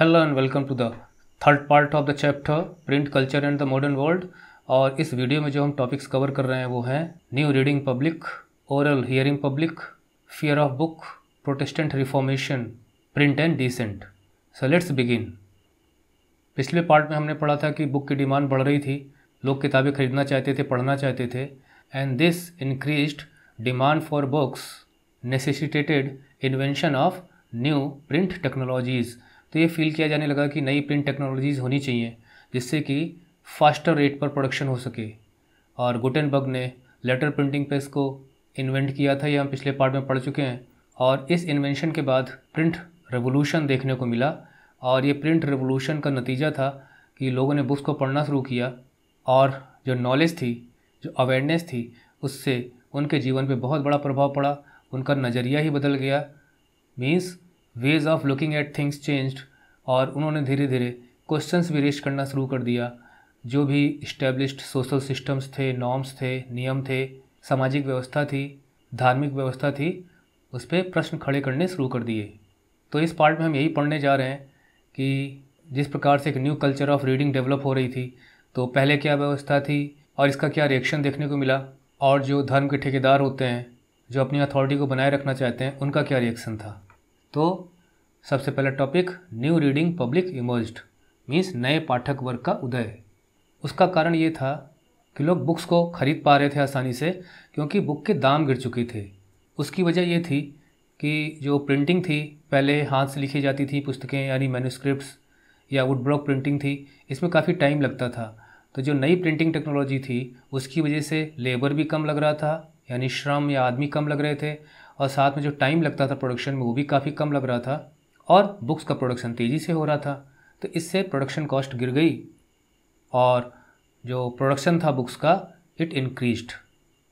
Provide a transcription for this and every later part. Hello and welcome to the third part of the chapter print culture and the modern world. और इस video में जो हम topics cover कर रहे हैं वो हैं new reading public, oral hearing public, fear of book, Protestant reformation, print and dissent. So let's begin. पिछले पार्ट में हमने पढ़ा था कि बुक की डिमांड बढ़ रही थी, लोग किताबें खरीदना चाहते थे, पढ़ना चाहते थे, and this increased demand for books necessitated invention of new print technologies. तो ये फील किया जाने लगा कि नई प्रिंट टेक्नोलॉजीज़ होनी चाहिए जिससे कि फास्टर रेट पर प्रोडक्शन हो सके। और गुटेनबर्ग ने लेटर प्रिंटिंग प्रेस को इन्वेंट किया था, ये हम पिछले पार्ट में पढ़ चुके हैं। और इस इन्वेंशन के बाद प्रिंट रेवोल्यूशन देखने को मिला, और ये प्रिंट रेवोल्यूशन का नतीजा था कि लोगों ने बुक्स को पढ़ना शुरू किया, और जो नॉलेज थी, जो अवेयरनेस थी, उससे उनके जीवन पर बहुत बड़ा प्रभाव पड़ा, उनका नज़रिया ही बदल गया। Means ways of looking at things changed. और उन्होंने धीरे धीरे क्वेश्चंस भी रेज करना शुरू कर दिया। जो भी इस्टेब्लिश्ड सोशल सिस्टम्स थे, नॉर्म्स थे, नियम थे, सामाजिक व्यवस्था थी, धार्मिक व्यवस्था थी, उस पर प्रश्न खड़े करने शुरू कर दिए। तो इस पार्ट में हम यही पढ़ने जा रहे हैं कि जिस प्रकार से एक new culture of reading develop हो रही थी, तो पहले क्या व्यवस्था थी और इसका क्या रिएक्शन देखने को मिला, और जो धर्म के ठेकेदार होते हैं, जो अपनी अथॉरिटी को बनाए रखना चाहते हैं, उनका क्या रिएक्शन था। तो सबसे पहला topic new reading public emerged, means नए पाठक वर्ग का उदय। उसका कारण ये था कि लोग बुक्स को खरीद पा रहे थे आसानी से क्योंकि बुक के दाम गिर चुके थे। उसकी वजह ये थी कि जो प्रिंटिंग थी, पहले हाथ से लिखी जाती थी पुस्तकें, यानी मैन्युस्क्रिप्ट्स या वुडब्लॉक प्रिंटिंग थी, इसमें काफ़ी टाइम लगता था। तो जो नई प्रिंटिंग टेक्नोलॉजी थी उसकी वजह से लेबर भी कम लग रहा था, यानी श्रम या आदमी कम लग रहे थे, और साथ में जो टाइम लगता था प्रोडक्शन में वो भी काफ़ी कम लग रहा था, और बुक्स का प्रोडक्शन तेज़ी से हो रहा था। तो इससे प्रोडक्शन कॉस्ट गिर गई, और जो प्रोडक्शन था बुक्स का, इट इंक्रीज्ड।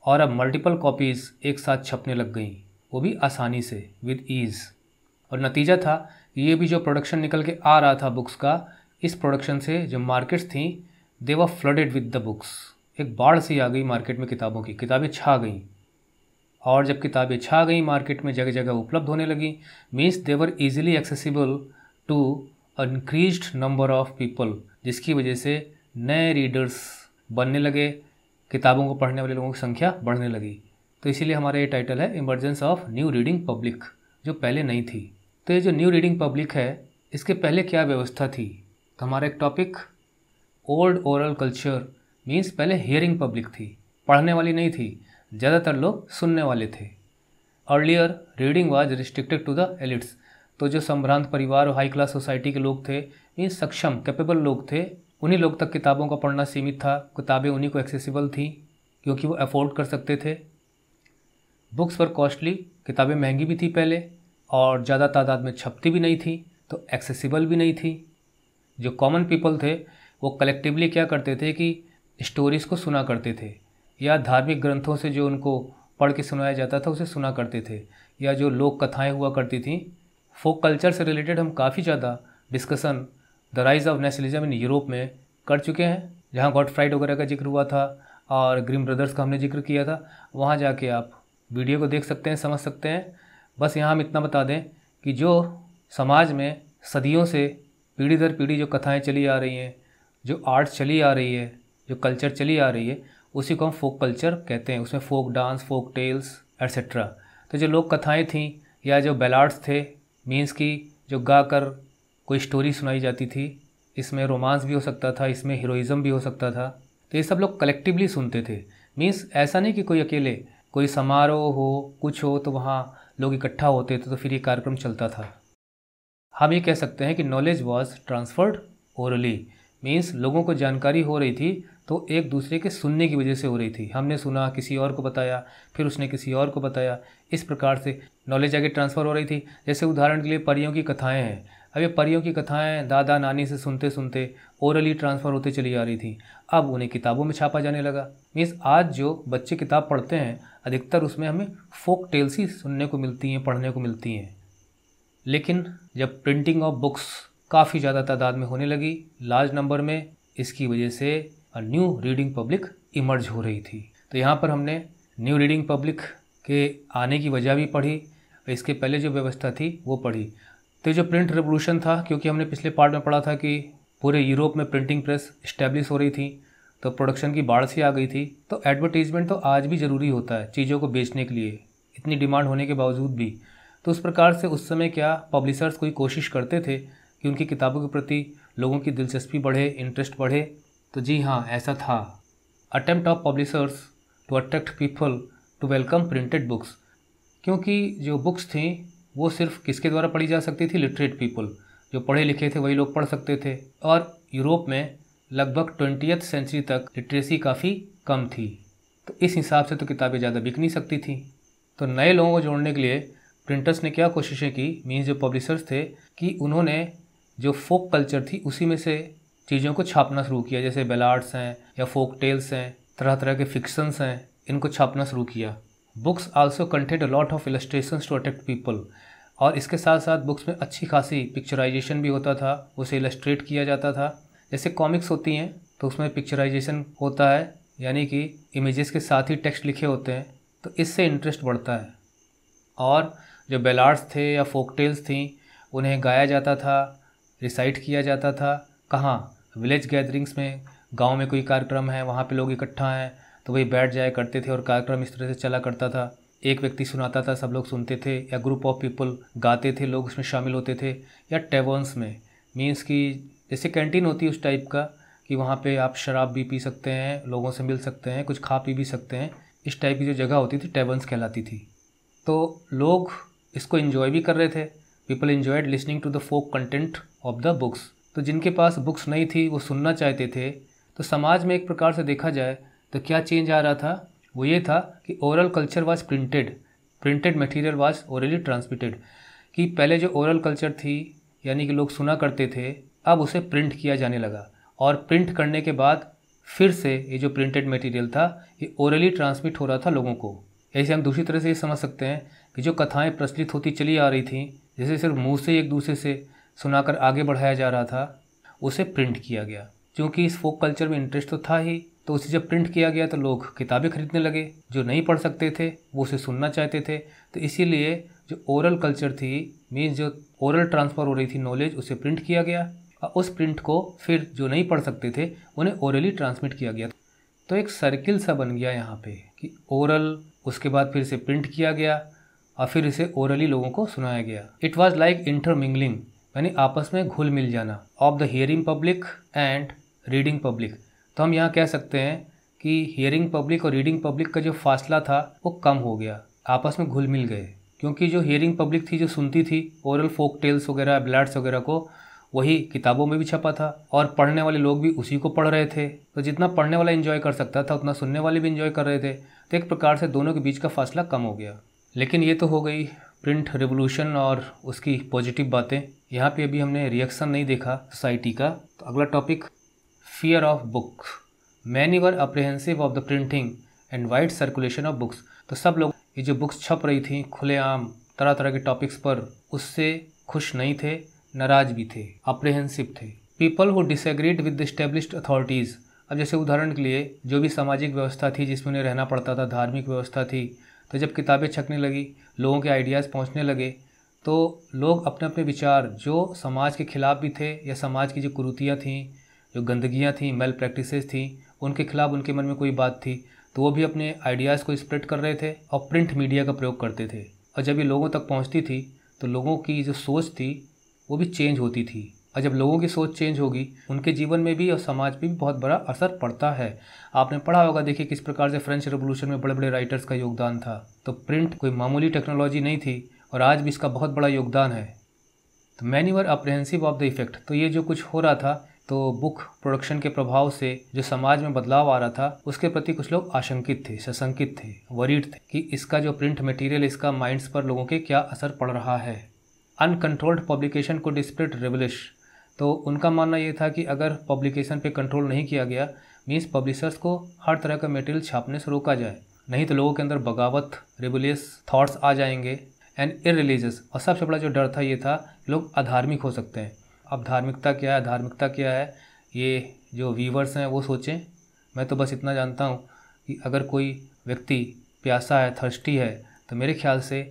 और अब मल्टीपल कॉपीज़ एक साथ छपने लग गई, वो भी आसानी से, विद ईज़। और नतीजा था ये भी जो प्रोडक्शन निकल के आ रहा था बुक्स का, इस प्रोडक्शन से जो मार्केट्स थी, they were flooded with the books. एक बाढ़ सी आ गई मार्केट में किताबों की, किताबें छा गईं। और जब किताबें छा गई मार्केट में, जगह जगह उपलब्ध होने लगी, means they were easily accessible to increased number of people, जिसकी वजह से नए रीडर्स बनने लगे, किताबों को पढ़ने वाले लोगों की संख्या बढ़ने लगी। तो इसीलिए हमारा ये टाइटल है emergence of new reading public, जो पहले नहीं थी। तो ये जो न्यू रीडिंग पब्लिक है, इसके पहले क्या व्यवस्था थी। तो हमारा एक topic old oral culture, means पहले हियरिंग पब्लिक थी, पढ़ने वाली नहीं थी, ज़्यादातर लोग सुनने वाले थे। Earlier reading was restricted to the elites. तो जो संभ्रांत परिवार और हाई क्लास सोसाइटी के लोग थे, मीन सक्षम कैपेबल लोग थे, उन्हीं लोग तक किताबों का पढ़ना सीमित था, किताबें उन्हीं को एक्सेसिबल थी क्योंकि वो अफोर्ड कर सकते थे। बुक्स वर कॉस्टली, किताबें महंगी भी थी पहले, और ज़्यादा तादाद में छपती भी नहीं थी, तो एक्सेसिबल भी नहीं थी। जो कॉमन पीपल थे वो कलेक्टिवली क्या करते थे कि स्टोरीज़ को सुना करते थे, या धार्मिक ग्रंथों से जो उनको पढ़ के सुनाया जाता था उसे सुना करते थे, या जो लोक कथाएं हुआ करती थीं। फोक कल्चर से रिलेटेड हम काफ़ी ज़्यादा discussion the rise of nationalism in Europe में कर चुके हैं, जहां गॉडफ्राइड ओगेरा का जिक्र हुआ था और ग्रिम ब्रदर्स का हमने जिक्र किया था। वहां जाके आप वीडियो को देख सकते हैं, समझ सकते हैं। बस यहाँ हम इतना बता दें कि जो समाज में सदियों से पीढ़ी दर पीढ़ी जो कथाएँ चली आ रही हैं, जो आर्ट चली आ रही है, जो कल्चर चली आ रही है, उसी को हम फोक कल्चर कहते हैं। उसमें folk dance, folk tales etcetera. तो जो लोक कथाएं थीं या जो बैलाड्स थे, मीन्स की जो गाकर कोई स्टोरी सुनाई जाती थी, इसमें रोमांस भी हो सकता था, इसमें हीरोइज्म भी हो सकता था। तो ये सब लोग कलेक्टिवली सुनते थे, मीन्स ऐसा नहीं कि कोई अकेले, कोई समारोह हो, कुछ हो, तो वहाँ लोग इकट्ठा होते थे, तो फिर ये कार्यक्रम चलता था। हम ये कह सकते हैं कि knowledge was transferred orally, means लोगों को जानकारी हो रही थी तो एक दूसरे के सुनने की वजह से हो रही थी। हमने सुना, किसी और को बताया, फिर उसने किसी और को बताया, इस प्रकार से नॉलेज आगे ट्रांसफ़र हो रही थी। जैसे उदाहरण के लिए परियों की कथाएं हैं, अब ये परियों की कथाएं दादा नानी से सुनते सुनते ओरली ट्रांसफ़र होते चली आ रही थी, अब उन्हें किताबों में छापा जाने लगा। मीन्स आज जो बच्चे किताब पढ़ते हैं, अधिकतर उसमें हमें फोक टेल्स ही सुनने को मिलती हैं, पढ़ने को मिलती हैं। लेकिन जब प्रिंटिंग ऑफ बुक्स काफ़ी ज़्यादा तादाद में होने लगी, लार्ज नंबर में, इसकी वजह से न्यू रीडिंग पब्लिक इमर्ज हो रही थी। तो यहाँ पर हमने न्यू रीडिंग पब्लिक के आने की वजह भी पढ़ी, इसके पहले जो व्यवस्था थी वो पढ़ी। तो जो प्रिंट रेवोल्यूशन था, क्योंकि हमने पिछले पार्ट में पढ़ा था कि पूरे यूरोप में प्रिंटिंग प्रेस इस्टेब्लिश हो रही थी, तो प्रोडक्शन की बाढ़ सी आ गई थी। तो एडवर्टीजमेंट तो आज भी ज़रूरी होता है चीज़ों को बेचने के लिए, इतनी डिमांड होने के बावजूद भी। तो उस प्रकार से उस समय क्या पब्लिशर्स कोई कोशिश करते थे कि उनकी किताबों के प्रति लोगों की दिलचस्पी बढ़े, इंटरेस्ट बढ़े। तो जी हाँ, ऐसा था। Attempt of publishers to attract people to welcome printed books, क्योंकि जो बुक्स थी वो सिर्फ किसके द्वारा पढ़ी जा सकती थी? लिटरेट पीपल, जो पढ़े लिखे थे वही लोग पढ़ सकते थे। और यूरोप में लगभग 20th सेंचुरी तक लिटरेसी काफ़ी कम थी, तो इस हिसाब से तो किताबें ज़्यादा बिक नहीं सकती थी। तो नए लोगों को जोड़ने के लिए प्रिंटर्स ने क्या कोशिशें की, मीन्स जो पब्लिशर्स थे, कि उन्होंने जो फोक कल्चर थी उसी में से चीज़ों को छापना शुरू किया। जैसे बेलार्ड्स हैं या फोक टेल्स हैं, तरह तरह के फिक्शंस हैं, इनको छापना शुरू किया। Books also content a lot of illustrations to attract people, और इसके साथ साथ बुक्स में अच्छी खासी पिक्चराइजेशन भी होता था, उसे इलस्ट्रेट किया जाता था। जैसे कॉमिक्स होती हैं तो उसमें पिक्चराइजेशन होता है, यानी कि इमेजेस के साथ ही टेक्स्ट लिखे होते हैं, तो इससे इंटरेस्ट बढ़ता है। और जो बेलार्ड्स थे या फोक टेल्स थी उन्हें गाया जाता था, रिसाइट किया जाता था। कहाँ? विलेज गैदरिंग्स में, गांव में कोई कार्यक्रम है, वहाँ पे लोग इकट्ठा हैं तो वही बैठ जाया करते थे और कार्यक्रम इस तरह से चला करता था। एक व्यक्ति सुनाता था, सब लोग सुनते थे, या ग्रुप ऑफ पीपल गाते थे, लोग उसमें शामिल होते थे। या टेवर्न्स में, मीन्स कि जैसे कैंटीन होती है उस टाइप का, कि वहाँ पे आप शराब भी पी सकते हैं, लोगों से मिल सकते हैं, कुछ खा पी भी सकते हैं, इस टाइप की जो जगह होती थी टेवर्न्स कहलाती थी। तो लोग इसको एंजॉय भी कर रहे थे। People enjoyed listening to the folk content of the books. तो जिनके पास बुक्स नहीं थी वो सुनना चाहते थे। तो समाज में एक प्रकार से देखा जाए तो क्या चेंज आ रहा था, वो ये था कि oral culture was printed, printed material was orally transmitted. कि पहले जो ओरल कल्चर थी, यानी कि लोग सुना करते थे, अब उसे प्रिंट किया जाने लगा। और प्रिंट करने के बाद फिर से ये जो प्रिंटेड मटेरियल था ये ओरली ट्रांसमिट हो रहा था लोगों को। ऐसे हम दूसरी तरह से ये समझ सकते हैं कि जो कथाएं प्रचलित होती चली आ रही थीं, जैसे सिर्फ मुंह से एक दूसरे से सुनाकर आगे बढ़ाया जा रहा था, उसे प्रिंट किया गया। क्योंकि इस फोक कल्चर में इंटरेस्ट तो था ही, तो उसे जब प्रिंट किया गया तो लोग किताबें खरीदने लगे। जो नहीं पढ़ सकते थे वो उसे सुनना चाहते थे। तो इसीलिए जो ओरल कल्चर थी, मीन्स जो ओरल ट्रांसफ़र हो रही थी नॉलेज, उसे प्रिंट किया गया। उस प्रिंट को फिर जो नहीं पढ़ सकते थे उन्हें ओरली ट्रांसमिट किया गया। तो एक सर्किल सा बन गया यहाँ पे, कि ओरल, उसके बाद फिर इसे प्रिंट किया गया और फिर इसे ओरली लोगों को सुनाया गया। इट वाज लाइक इंटरमिंगलिंग, यानी आपस में घुल मिल जाना, of the hearing public and reading public. तो हम यहाँ कह सकते हैं कि हियरिंग पब्लिक और रीडिंग पब्लिक का जो फासला था वो कम हो गया, आपस में घुल मिल गए। क्योंकि जो हियरिंग पब्लिक थी, जो सुनती थी ओरल फोक टेल्स वगैरह, ब्लाड्स वगैरह को, वही किताबों में भी छपा था और पढ़ने वाले लोग भी उसी को पढ़ रहे थे। तो जितना पढ़ने वाला एंजॉय कर सकता था उतना सुनने वाले भी एंजॉय कर रहे थे। तो एक प्रकार से दोनों के बीच का फासला कम हो गया। लेकिन ये तो हो गई प्रिंट रेवोल्यूशन और उसकी पॉजिटिव बातें। यहाँ पे अभी हमने रिएक्शन नहीं देखा सोसाइटी का। तो अगला topic, fear of book. Many were apprehensive of the printing and wide circulation of books. तो सब लोग ये जो बुक्स छप रही थी खुलेआम तरह तरह के टॉपिक्स पर, उससे खुश नहीं थे, नाराज भी थे, अप्रहेंसिव थे। People who disagreed with the established authorities. अब जैसे उदाहरण के लिए, जो भी सामाजिक व्यवस्था थी जिसमें उन्हें रहना पड़ता था, धार्मिक व्यवस्था थी, तो जब किताबें छपने लगी, लोगों के आइडियाज़ पहुंचने लगे, तो लोग अपने अपने विचार, जो समाज के खिलाफ भी थे या समाज की जो कुरीतियाँ थीं, जो गंदगियाँ थीं, मेल प्रैक्टिसेस थीं, उनके खिलाफ उनके मन में कोई बात थी तो वो भी अपने आइडियाज़ को स्प्रेड कर रहे थे और प्रिंट मीडिया का प्रयोग करते थे। और जब ये लोगों तक पहुँचती थी तो लोगों की जो सोच थी वो भी चेंज होती थी। और जब लोगों की सोच चेंज होगी, उनके जीवन में भी और समाज पे भी बहुत बड़ा असर पड़ता है। आपने पढ़ा होगा, देखिए किस प्रकार से फ्रेंच रेवोल्यूशन में बड़े बड़े राइटर्स का योगदान था। तो प्रिंट कोई मामूली टेक्नोलॉजी नहीं थी और आज भी इसका बहुत बड़ा योगदान है। तो many were apprehensive of the effect. तो ये जो कुछ हो रहा था, तो बुक प्रोडक्शन के प्रभाव से जो समाज में बदलाव आ रहा था उसके प्रति कुछ लोग आशंकित थे, सशंकित थे, वरीड थे कि इसका जो प्रिंट मटेरियल, इसका माइंड्स पर लोगों के क्या असर पड़ रहा है। अनकंट्रोल्ड पब्लिकेशन को डिस्प्रेड रेवलिश। तो उनका मानना ये था कि अगर पब्लिकेशन पे कंट्रोल नहीं किया गया, मीन्स पब्लिशर्स को हर तरह का मटेरियल छापने से रोका जाए, नहीं तो लोगों के अंदर बगावत, रेबलियस थॉट्स आ जाएंगे एंड इररिलीजियस। और सबसे बड़ा जो डर था ये था कि लोग अधार्मिक हो सकते हैं। अब धार्मिकता क्या है, अधार्मिकता क्या है, ये जो व्यूवर्स हैं वो सोचें। मैं तो बस इतना जानता हूँ कि अगर कोई व्यक्ति प्यासा है, थर्स्टी है, तो मेरे ख्याल से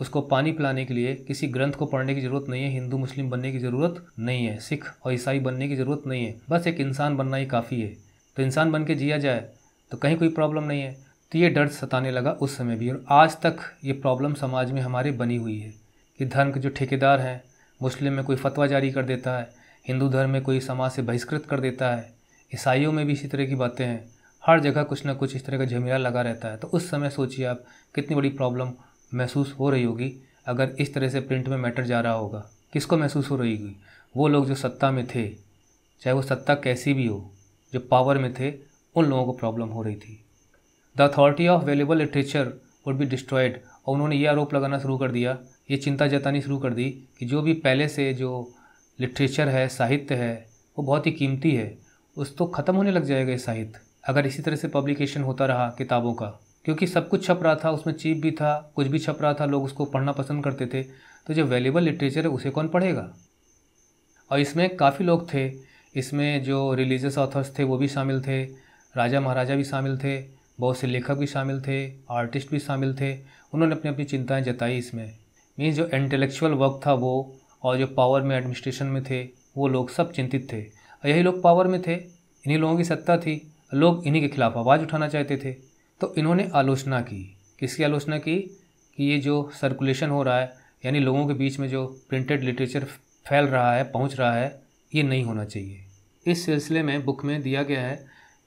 उसको पानी पिलाने के लिए किसी ग्रंथ को पढ़ने की जरूरत नहीं है, हिंदू मुस्लिम बनने की जरूरत नहीं है, सिख और ईसाई बनने की जरूरत नहीं है, बस एक इंसान बनना ही काफ़ी है। तो इंसान बन के जिया जाए तो कहीं कोई प्रॉब्लम नहीं है। तो ये डर सताने लगा उस समय भी, और आज तक ये प्रॉब्लम समाज में हमारे बनी हुई है कि धर्म के जो ठेकेदार हैं, मुस्लिम में कोई फतवा जारी कर देता है, हिंदू धर्म में कोई समाज से बहिष्कृत कर देता है, ईसाइयों में भी इसी तरह की बातें हैं, हर जगह कुछ ना कुछ इस तरह का झमेला लगा रहता है। तो उस समय सोचिए आप कितनी बड़ी प्रॉब्लम महसूस हो रही होगी अगर इस तरह से प्रिंट में मैटर जा रहा होगा। किसको महसूस हो रही होगी? वो लोग जो सत्ता में थे, चाहे वो सत्ता कैसी भी हो, जो पावर में थे, उन लोगों को प्रॉब्लम हो रही थी। The authority of valuable literature would be destroyed, और उन्होंने ये आरोप लगाना शुरू कर दिया, ये चिंता जतानी शुरू कर दी कि जो भी पहले से जो लिटरेचर है, साहित्य है, वो बहुत ही कीमती है, उस तो ख़त्म होने लग जाएगा ये साहित्य अगर इसी तरह से पब्लिकेशन होता रहा किताबों का। क्योंकि सब कुछ छप रहा था, उसमें चीप भी था, कुछ भी छप रहा था, लोग उसको पढ़ना पसंद करते थे, तो जो वैल्यूएबल लिटरेचर है उसे कौन पढ़ेगा। और इसमें काफ़ी लोग थे, इसमें जो रिलीजियस ऑथर्स थे वो भी शामिल थे, राजा महाराजा भी शामिल थे, बहुत से लेखक भी शामिल थे, आर्टिस्ट भी शामिल थे। उन्होंने अपनी अपनी चिंताएँ जताई इसमें। मीन्स जो इंटेलेक्चुअल वर्क था वो, और जो पावर में एडमिनिस्ट्रेशन में थे वो लोग सब चिंतित थे, और यही लोग पावर में थे, इन्हीं लोगों की सत्ता थी, लोग इन्हीं के खिलाफ आवाज़ उठाना चाहते थे। तो इन्होंने आलोचना की। किसकी आलोचना की? कि ये जो सर्कुलेशन हो रहा है, यानी लोगों के बीच में जो प्रिंटेड लिटरेचर फैल रहा है, पहुंच रहा है, ये नहीं होना चाहिए। इस सिलसिले में बुक में दिया गया है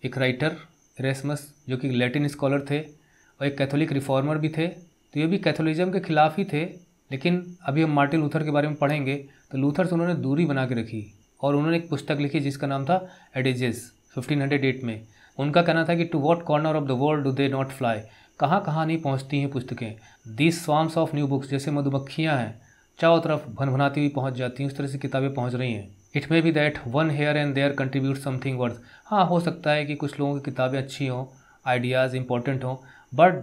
एक राइटर एरेस्मस, जो कि लैटिन स्कॉलर थे और एक कैथोलिक रिफॉर्मर भी थे, तो ये भी कैथोलिज्म के खिलाफ ही थे। लेकिन अभी हम मार्टिन लूथर के बारे में पढ़ेंगे, तो लूथर से उन्होंने दूरी बना के रखी और उन्होंने एक पुस्तक लिखी जिसका नाम था एडेजेस 1508 में। उनका कहना था कि to what corner of the world do they not fly, कहाँ कहाँ नहीं पहुँचती हैं पुस्तकें। These swarms of new books, जैसे मधुमक्खियाँ हैं चारों तरफ भनभनाती हुई पहुँच जाती हैं, उस तरह से किताबें पहुँच रही हैं। It may be that one here and there contribute something worth, हाँ हो सकता है कि कुछ लोगों की किताबें अच्छी हों, आइडियाज़ इंपॉर्टेंट हों, but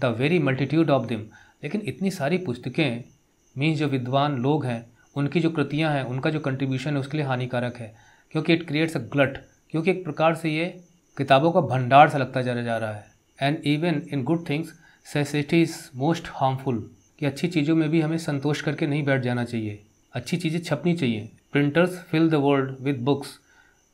the very multitude of them, लेकिन इतनी सारी पुस्तकें मीन्स जो विद्वान लोग हैं उनकी जो कृतियाँ हैं, उनका जो कंट्रीब्यूशन है उसके लिए हानिकारक है, क्योंकि इट क्रिएट्स अ ग्लट, क्योंकि एक प्रकार से ये किताबों का भंडार सा लगता जा रहा है। And even in good things satiety is most harmful, कि अच्छी चीज़ों में भी हमें संतोष करके नहीं बैठ जाना चाहिए, अच्छी चीज़ें छपनी चाहिए। Printers fill the world with books,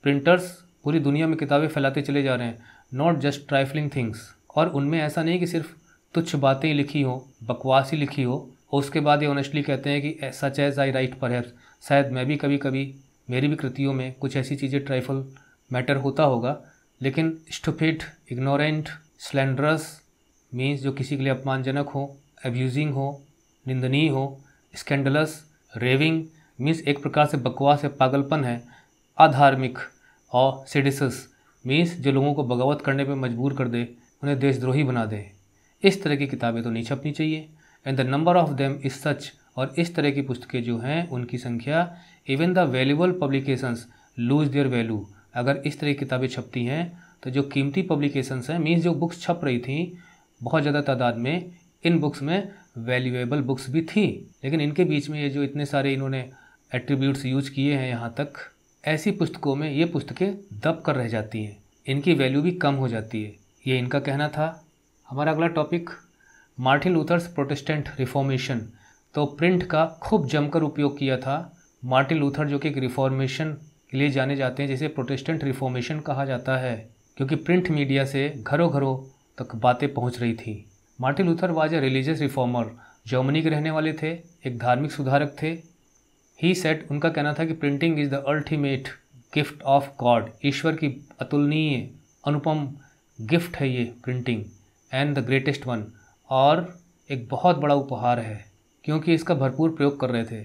printers पूरी दुनिया में किताबें फैलाते चले जा रहे हैं, नॉट जस्ट ट्राइफलिंग थिंग्स। और उनमें ऐसा नहीं कि सिर्फ तुच्छ बातें लिखी हो, बकवासी लिखी हो, और उसके बाद ये ऑनेस्टली कहते हैं कि such as I write perhaps, शायद मैं भी कभी कभी मेरी भी कृतियों में कुछ ऐसी चीज़ें ट्राइफल मैटर होता होगा, लेकिन स्टुपिड, इग्नोरेंट, स्लैंडरस मीन्स जो किसी के लिए अपमानजनक हो, एब्यूजिंग हो, निंदनीय हो, स्कैंडलस, रेविंग मीन्स एक प्रकार से बकवास है, पागलपन है, अधार्मिक, और सिडिसस मीन्स जो लोगों को बगावत करने पे मजबूर कर दे, उन्हें देशद्रोही बना दे, इस तरह की किताबें तो नहीं छपनी चाहिए। And the number of them is such, और इस तरह की पुस्तकें जो हैं उनकी संख्या, even the valuable publications lose their value, अगर इस तरह की किताबें छपती हैं तो जो कीमती पब्लिकेशंस हैं मीन्स जो बुक्स छप रही थी बहुत ज़्यादा तादाद में, इन बुक्स में वैल्यूएबल बुक्स भी थी, लेकिन इनके बीच में ये जो इतने सारे इन्होंने एट्रीब्यूट्स यूज किए हैं यहाँ तक, ऐसी पुस्तकों में ये पुस्तकें दब कर रह जाती हैं, इनकी वैल्यू भी कम हो जाती है। ये इनका कहना था। हमारा अगला topic Martin Luther's Protestant Reformation. तो प्रिंट का खूब जमकर उपयोग किया था मार्टिन लूथर, जो कि एक रिफॉर्मेशन के लिए जाने जाते हैं, जिसे प्रोटेस्टेंट रिफॉर्मेशन कहा जाता है, क्योंकि प्रिंट मीडिया से घरों घरों तक बातें पहुँच रही थी। Martin Luther was a religious reformer, Germany के रहने वाले थे, एक धार्मिक सुधारक थे। ही सेट, उनका कहना था कि printing is the ultimate gift of God, ईश्वर की अतुलनीय अनुपम गिफ्ट है ये printing, and the greatest one, और एक बहुत बड़ा उपहार है, क्योंकि इसका भरपूर प्रयोग कर रहे थे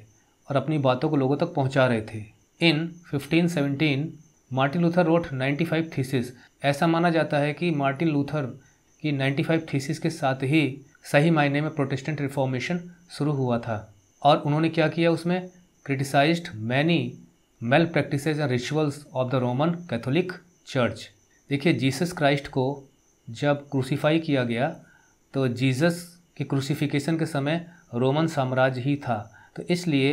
और अपनी बातों को लोगों तक पहुंचा रहे थे। In 1517 Martin Luther wrote 95 thesis. ऐसा माना जाता है कि मार्टिन लूथर की 95 थीसिस के साथ ही सही मायने में प्रोटेस्टेंट रिफॉर्मेशन शुरू हुआ था। और उन्होंने क्या किया उसमें, criticised many mail practices and rituals of the Roman Catholic Church. देखिए, जीसस क्राइस्ट को जब क्रूसीफाई किया गया तो जीसस के क्रूसीफिकेशन के समय रोमन साम्राज्य ही था, तो इसलिए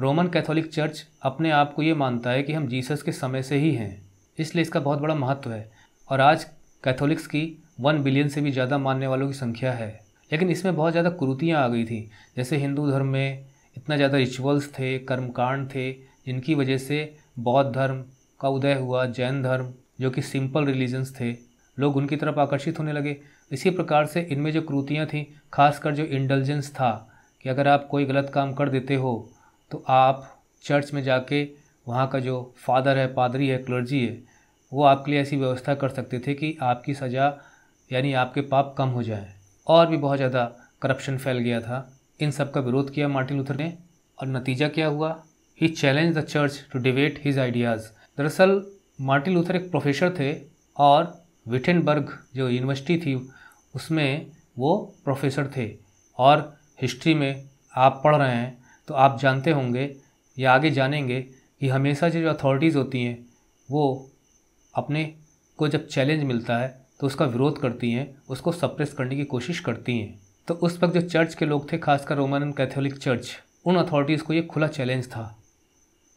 रोमन कैथोलिक चर्च अपने आप को ये मानता है कि हम जीसस के समय से ही हैं, इसलिए इसका बहुत बड़ा महत्व है। और आज कैथोलिक्स की 1 बिलियन से भी ज़्यादा मानने वालों की संख्या है। लेकिन इसमें बहुत ज़्यादा कुरीतियाँ आ गई थी। जैसे हिंदू धर्म में इतना ज़्यादा रिचुअल्स थे, कर्मकांड थे, जिनकी वजह से बौद्ध धर्म का उदय हुआ, जैन धर्म जो कि सिंपल रिलीजन्स थे, लोग उनकी तरफ आकर्षित होने लगे। इसी प्रकार से इनमें जो कुरीतियाँ थीं, खासकर जो इंडल्जेंस था कि अगर आप कोई गलत काम कर देते हो तो आप चर्च में जाके वहाँ का जो फादर है, पादरी है, क्लर्जी है, वो आपके लिए ऐसी व्यवस्था कर सकते थे कि आपकी सज़ा यानी आपके पाप कम हो जाए। और भी बहुत ज़्यादा करप्शन फैल गया था। इन सब का विरोध किया मार्टिन लूथर ने, और नतीजा क्या हुआ? He challenge the church to debate his ideas. दरअसल मार्टिन लूथर एक प्रोफेसर थे और विटेनबर्ग जो यूनिवर्सिटी थी उसमें वो प्रोफेसर थे। और हिस्ट्री में आप पढ़ रहे हैं तो आप जानते होंगे या आगे जानेंगे कि हमेशा जो अथॉरिटीज़ होती हैं वो अपने को जब चैलेंज मिलता है तो उसका विरोध करती हैं, उसको सप्रेस करने की कोशिश करती हैं। तो उस वक्त जो चर्च के लोग थे, खासकर रोमन कैथोलिक चर्च, उन अथॉरिटीज़ को ये खुला चैलेंज था।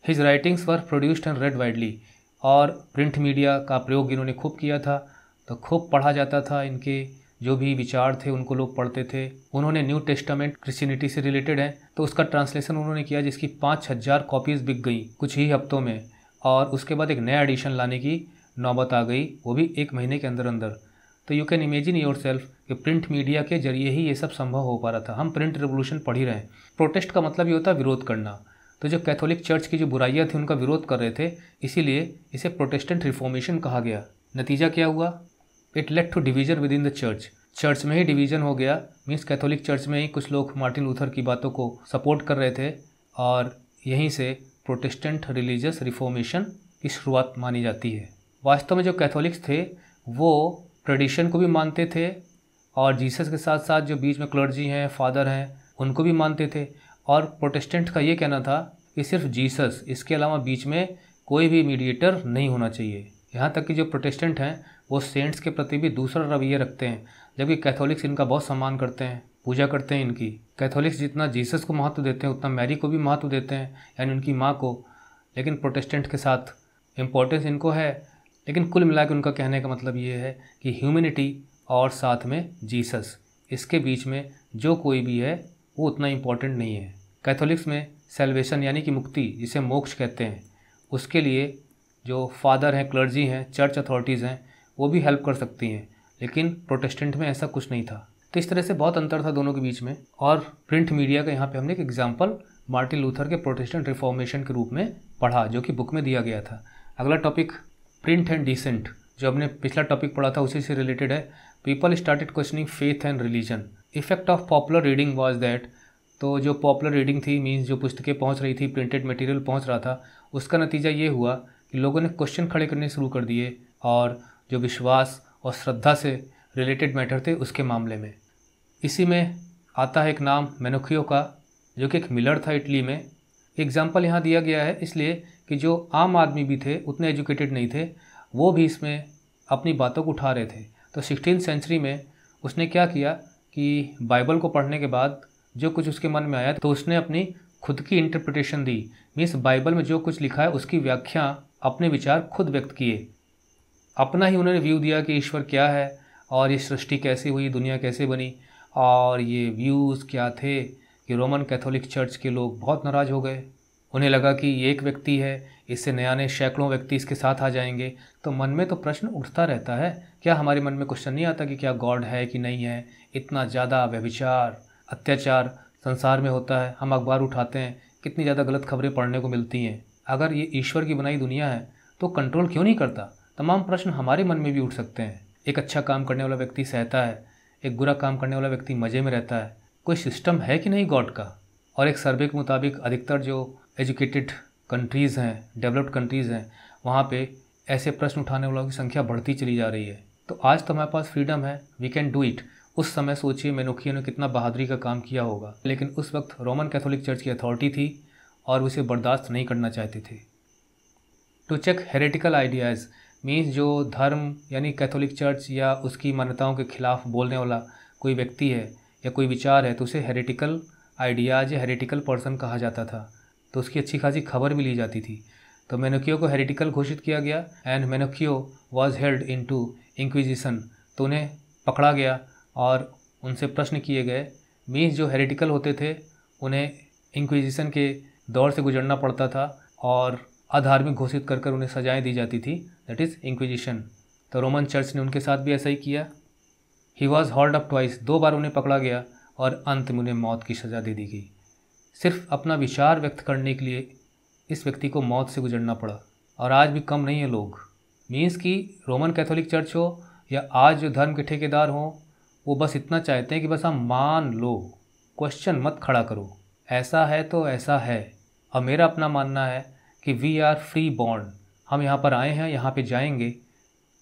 His writings were produced and read widely. और प्रिंट मीडिया का प्रयोग इन्होंने खूब किया था, तो खूब पढ़ा जाता था, इनके जो भी विचार थे उनको लोग पढ़ते थे। उन्होंने न्यू टेस्टामेंट क्रिश्चियनिटी से रिलेटेड है तो उसका ट्रांसलेशन उन्होंने किया, जिसकी 5000 कॉपीज़ बिक गई कुछ ही हफ्तों में। और उसके बाद एक नया एडिशन लाने की नौबत आ गई, वो भी एक महीने के अंदर अंदर। तो यू कैन इमेजिन योरसेल्फ कि प्रिंट मीडिया के जरिए ही ये सब संभव हो पा रहा था। हम प्रिंट रेवोल्यूशन पढ़ ही रहे हैं। प्रोटेस्ट का मतलब ये होता है विरोध करना। तो जो कैथोलिक चर्च की जो बुराइयाँ थी उनका विरोध कर रहे थे, इसीलिए इसे प्रोटेस्टेंट रिफॉर्मेशन कहा गया। नतीजा क्या हुआ? It led to division with in the church. Church में ही डिवीज़न हो गया। मीन्स कैथोलिक चर्च में ही कुछ लोग मार्टिन लूथर की बातों को सपोर्ट कर रहे थे, और यहीं से प्रोटेस्टेंट रिलीजियस रिफॉर्मेशन की शुरुआत मानी जाती है। वास्तव में जो कैथोलिक्स थे वो ट्रेडिशन को भी मानते थे, और जीसस के साथ साथ जो बीच में क्लर्जी हैं, फादर हैं, उनको भी मानते थे। और प्रोटेस्टेंट का ये कहना था कि सिर्फ जीसस, इसके अलावा बीच में कोई भी मीडिएटर नहीं होना चाहिए। यहाँ तक कि जो प्रोटेस्टेंट हैं वो सेंट्स के प्रति भी दूसरा रवैया रखते हैं, जबकि कैथोलिक्स इनका बहुत सम्मान करते हैं, पूजा करते हैं इनकी। कैथोलिक्स जितना जीसस को महत्व देते हैं उतना मैरी को भी महत्व देते हैं, यानी उनकी माँ को। लेकिन प्रोटेस्टेंट के साथ इम्पोर्टेंस इनको है। लेकिन कुल मिला के उनका कहने का मतलब ये है कि ह्यूमैनिटी और साथ में जीसस, इसके बीच में जो कोई भी है वो उतना इम्पोर्टेंट नहीं है। कैथोलिक्स में सेल्वेशन यानी कि मुक्ति, जिसे मोक्ष कहते हैं, उसके लिए जो फादर हैं, क्लर्जी हैं, चर्च अथॉरिटीज़ हैं, वो भी हेल्प कर सकती हैं। लेकिन प्रोटेस्टेंट में ऐसा कुछ नहीं था। तो इस तरह से बहुत अंतर था दोनों के बीच में। और प्रिंट मीडिया का यहाँ पे हमने एक एग्जाम्पल मार्टिन लूथर के प्रोटेस्टेंट रिफॉर्मेशन के रूप में पढ़ा, जो कि बुक में दिया गया था। अगला टॉपिक प्रिंट एंड डिसेंट, जो हमने पिछला टॉपिक पढ़ा था उसी से रिलेटेड है। People started questioning faith and religion. Effect of popular reading was that. तो जो पॉपुलर रीडिंग थी, मीन्स जो पुस्तकें पहुँच रही थी, प्रिंटेड मटेरियल पहुँच रहा था, उसका नतीजा ये हुआ कि लोगों ने क्वेश्चन खड़े करने शुरू कर दिए, और जो विश्वास और श्रद्धा से रिलेटेड मैटर थे उसके मामले में। इसी में आता है एक नाम मेनोखियो का, जो कि एक मिलर था इटली में। एग्जाम्पल यहाँ दिया गया है इसलिए कि जो आम आदमी भी थे, उतने एजुकेटेड नहीं थे, वो भी इसमें अपनी बातों को उठा रहे थे। तो 16th सेंचुरी में उसने क्या किया कि बाइबल को पढ़ने के बाद जो कुछ उसके मन में आया तो उसने अपनी खुद की इंटरप्रिटेशन दी। मीन्स बाइबल में जो कुछ लिखा है उसकी व्याख्या, अपने विचार खुद व्यक्त किए। अपना ही उन्होंने व्यू दिया कि ईश्वर क्या है और ये सृष्टि कैसे हुई, दुनिया कैसे बनी। और ये व्यूज़ क्या थे कि रोमन कैथोलिक चर्च के लोग बहुत नाराज़ हो गए। उन्हें लगा कि ये एक व्यक्ति है, इससे नया नए सैकड़ों व्यक्ति इसके साथ आ जाएंगे। तो मन में तो प्रश्न उठता रहता है। क्या हमारे मन में क्वेश्चन नहीं आता कि क्या गॉड है कि नहीं है? इतना ज़्यादा व्यभिचार, अत्याचार संसार में होता है। हम अखबार उठाते हैं, कितनी ज़्यादा गलत खबरें पढ़ने को मिलती हैं। अगर ये ईश्वर की बनाई दुनिया है तो कंट्रोल क्यों नहीं करता? तमाम प्रश्न हमारे मन में भी उठ सकते हैं। एक अच्छा काम करने वाला व्यक्ति सहता है, एक बुरा काम करने वाला व्यक्ति मज़े में रहता है। कोई सिस्टम है कि नहीं गॉड का? और एक सर्वे के मुताबिक अधिकतर जो एजुकेटेड कंट्रीज़ हैं, डेवलप्ड कंट्रीज़ हैं, वहाँ पे ऐसे प्रश्न उठाने वालों की संख्या बढ़ती चली जा रही है। तो आज तो हमारे पास फ्रीडम है, वी कैन डू इट। उस समय सोचिए मेनोखियो ने कितना बहादुरी का काम किया होगा। लेकिन उस वक्त रोमन कैथोलिक चर्च की अथॉरिटी थी और उसे बर्दाश्त नहीं करना चाहते थे। To check heretical ideas, means जो धर्म यानी कैथोलिक चर्च या उसकी मान्यताओं के खिलाफ बोलने वाला कोई व्यक्ति है या कोई विचार है तो उसे हेरेटिकल आइडियाज या हेरेटिकल पर्सन कहा जाता था। तो उसकी अच्छी खासी खबर भी ली जाती थी। तो मेनोखियो को हेरेटिकल घोषित किया गया। And Menocchio was held into inquisition. तो उन्हें पकड़ा गया और उनसे प्रश्न किए गए। मीन्स जो हेरेटिकल होते थे उन्हें इंक्विजिशन के दौर से गुजरना पड़ता था और अधार्मिक घोषित कर कर उन्हें सजाएं दी जाती थी, दैट इज़ इंक्विजिशन। तो रोमन चर्च ने उनके साथ भी ऐसा ही किया। He was hold up twice, 2 बार उन्हें पकड़ा गया और अंत में उन्हें मौत की सज़ा दे दी गई। सिर्फ अपना विचार व्यक्त करने के लिए इस व्यक्ति को मौत से गुजरना पड़ा और आज भी कम नहीं है लोग। मीन्स कि रोमन कैथोलिक चर्च हो या आज जो धर्म के ठेकेदार हों, वो बस इतना चाहते हैं कि बस हम मान लो, क्वेश्चन मत खड़ा करो, ऐसा है तो ऐसा है। अब मेरा अपना मानना है कि वी आर फ्री बॉर्न, हम यहाँ पर आए हैं, यहाँ पे जाएंगे।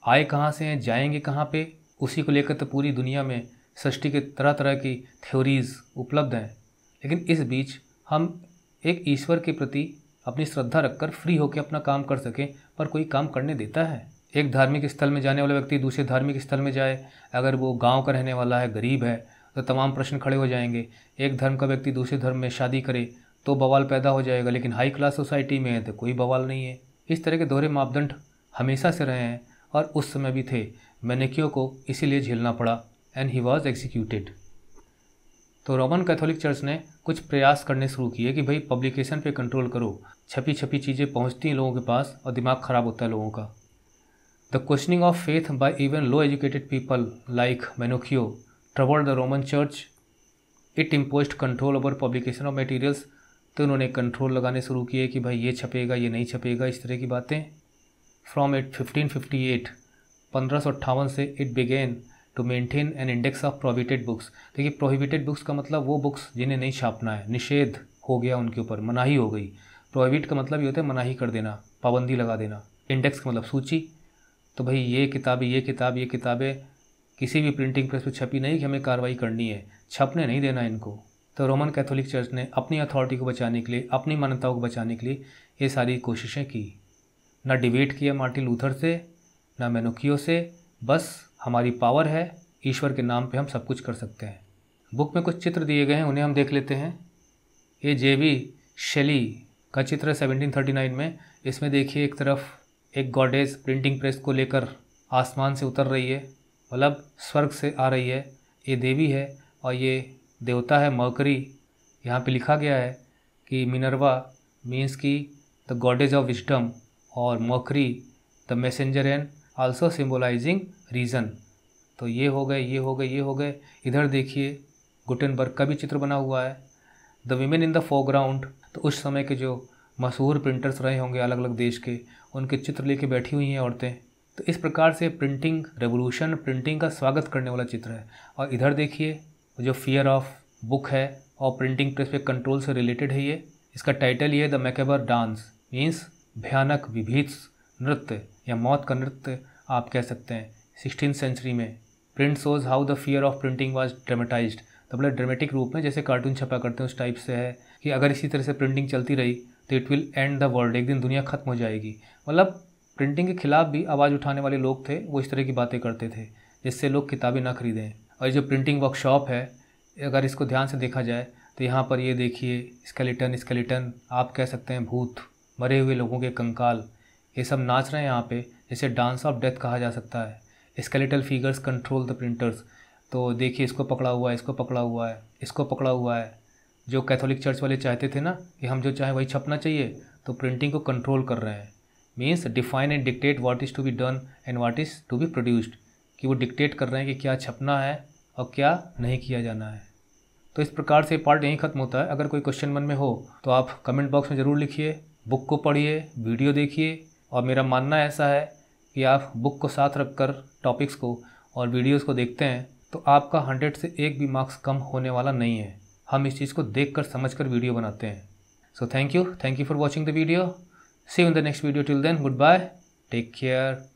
आए कहाँ से हैं, जाएंगे कहाँ पे, उसी को लेकर तो पूरी दुनिया में सृष्टि के तरह तरह की थ्योरीज उपलब्ध हैं, लेकिन इस बीच हम एक ईश्वर के प्रति अपनी श्रद्धा रखकर फ्री होकर अपना काम कर सकें। पर कोई काम करने देता है? एक धार्मिक स्थल में जाने वाला व्यक्ति दूसरे धार्मिक स्थल में जाए, अगर वो गांव का रहने वाला है, गरीब है, तो तमाम प्रश्न खड़े हो जाएंगे। एक धर्म का व्यक्ति दूसरे धर्म में शादी करे तो बवाल पैदा हो जाएगा, लेकिन हाई क्लास सोसाइटी में है तो कोई बवाल नहीं है। इस तरह के दोहरे मापदंड हमेशा से रहे हैं और उस समय भी थे। मेनोकियो को इसीलिए झेलना पड़ा, एंड ही वॉज एग्जीक्यूटेड। तो रोमन कैथोलिक चर्च ने कुछ प्रयास करने शुरू किए कि भाई पब्लिकेशन पे कंट्रोल करो, छपी छपी चीज़ें पहुंचती हैं लोगों के पास और दिमाग ख़राब होता है लोगों का। The questioning of faith by even low educated people like Menocchio troubled the Roman Church, it imposed control over publication of materials. तो उन्होंने कंट्रोल लगाने शुरू किए कि भाई ये छपेगा, ये नहीं छपेगा, इस तरह की बातें। फ्रॉम 1558, 1558 से it began to maintain an index of prohibited books. देखिए, प्रोहिबिटेड बुक्स का मतलब वो बुक्स जिन्हें नहीं छापना है, निषेध हो गया उनके ऊपर, मनाही हो गई। प्रोहिबिट का मतलब ये होता है मनाही कर देना, पाबंदी लगा देना। इंडेक्स का मतलब सूची। तो भाई ये किताबें किसी भी प्रिंटिंग प्रेस पर छपी नहीं कि हमें कार्रवाई करनी है, छपने नहीं देना इनको। तो रोमन कैथोलिक चर्च ने अपनी अथॉरिटी को बचाने के लिए, अपनी मान्यताओं को बचाने के लिए ये सारी कोशिशें की। ना डिबेट किया मार्टिन लूथर से, ना मेनोकियो से, बस हमारी पावर है, ईश्वर के नाम पे हम सब कुछ कर सकते हैं। बुक में कुछ चित्र दिए गए हैं, उन्हें हम देख लेते हैं। ये जेबी शेली का चित्र 1739 में। इसमें देखिए एक तरफ एक गॉडेस प्रिंटिंग प्रेस को लेकर आसमान से उतर रही है, मतलब स्वर्ग से आ रही है। ये देवी है और ये देवता है मर्करी। यहाँ पे लिखा गया है कि मिनर्वा मीन्स की द गॉडेस ऑफ विजडम और Mercury the messenger and also symbolising reason. तो ये हो गए। इधर देखिए गुटेनबर्ग का भी चित्र बना हुआ है। The women in the foreground, तो उस समय के जो मशहूर प्रिंटर्स रहे होंगे अलग अलग देश के, उनके चित्र लेके बैठी हुई हैं औरतें। तो इस प्रकार से प्रिंटिंग रेवोल्यूशन, प्रिंटिंग का स्वागत करने वाला चित्र है। और इधर देखिए जो फियर ऑफ बुक है और प्रिंटिंग प्रेस पे कंट्रोल से रिलेटेड है ये। इसका टाइटल ये द मैकेबर डांस, मीन्स भयानक विभीत्स नृत्य या मौत का नृत्य आप कह सकते हैं। 16th century में print shows how the fear of printing was dramatised, तो मतलब ड्रामेटिक रूप में जैसे कार्टून छपा करते हैं उस टाइप से है कि अगर इसी तरह से प्रिंटिंग चलती रही तो it will end the world, एक दिन दुनिया खत्म हो जाएगी। मतलब प्रिंटिंग के खिलाफ भी आवाज़ उठाने वाले लोग थे, वो इस तरह की बातें करते थे जिससे लोग किताबें ना खरीदें। और जो प्रिंटिंग वर्कशॉप है, अगर इसको ध्यान से देखा जाए तो यहाँ पर ये देखिए स्केलेटन आप कह सकते हैं भूत, मरे हुए लोगों के कंकाल, ये सब नाच रहे हैं यहाँ पे, जिसे डांस ऑफ डेथ कहा जा सकता है। Skeletal figures control the printers, तो देखिए इसको पकड़ा हुआ है। जो कैथोलिक चर्च वाले चाहते थे ना कि हम जो चाहें वही छपना चाहिए, तो प्रिंटिंग को कंट्रोल कर रहे हैं। Means define and dictate what is to be done and what is to be produced, कि वो डिक्टेट कर रहे हैं कि क्या छपना है और क्या नहीं किया जाना है। तो इस प्रकार से पार्ट यहीं ख़त्म होता है। अगर कोई क्वेश्चन मन में हो तो आप कमेंट बॉक्स में ज़रूर लिखिए। बुक को पढ़िए, वीडियो देखिए, और मेरा मानना ऐसा है कि आप बुक को साथ रखकर टॉपिक्स को और वीडियोस को देखते हैं तो आपका 100 से 1 भी मार्क्स कम होने वाला नहीं है। हम इस चीज़ को देखकर समझकर वीडियो बनाते हैं। So thank you for watching the video. See you in the next video. Till then, good bye, take care.